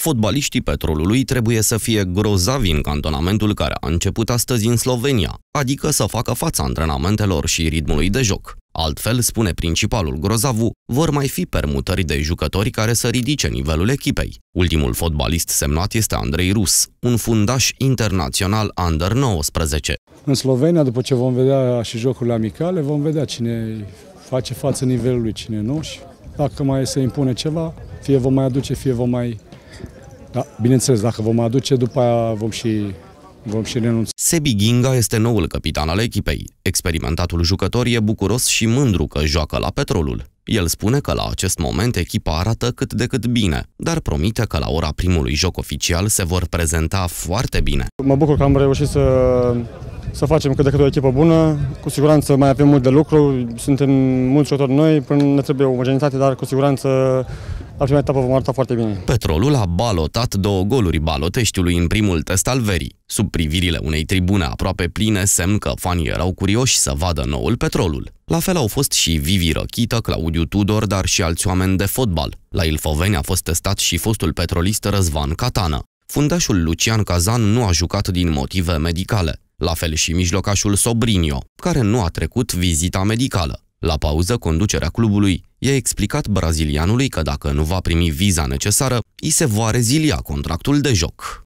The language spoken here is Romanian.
Fotbaliștii Petrolului trebuie să fie grozavi în cantonamentul care a început astăzi în Slovenia, adică să facă fața antrenamentelor și ritmului de joc. Altfel, spune principalul Grozavu, vor mai fi permutări de jucători care să ridice nivelul echipei. Ultimul fotbalist semnat este Andrei Rus, un fundaș internațional Under-19. În Slovenia, după ce vom vedea și jocurile amicale, vom vedea cine face față nivelului, cine nu. Și dacă mai se impune ceva, fie vom mai aduce, fie vom mai... Da, bineînțeles, dacă vom aduce, după aia vom și renunța. Sebi Ghinga este noul capitan al echipei. Experimentatul jucător e bucuros și mândru că joacă la Petrolul. El spune că la acest moment echipa arată cât de cât bine, dar promite că la ora primului joc oficial se vor prezenta foarte bine. Mă bucur că am reușit să facem cât de cât o echipă bună. Cu siguranță mai avem mult de lucru, suntem mulți jucători noi, până ne trebuie omogenitate, dar cu siguranță la prima etapă vom arăta foarte bine. Petrolul a balotat 2 goluri Baloteștiului în primul test al verii. Sub privirile unei tribune aproape pline, semn că fanii erau curioși să vadă noul Petrolul. La fel au fost și Vivi Răchită, Claudiu Tudor, dar și alți oameni de fotbal. La Ilfoveni a fost testat și fostul petrolist Răzvan Catană. Fundașul Lucian Cazan nu a jucat din motive medicale. La fel și mijlocașul Sobrinho, care nu a trecut vizita medicală. La pauză, conducerea clubului i-a explicat brazilianului că dacă nu va primi viza necesară, îi se va rezilia contractul de joc.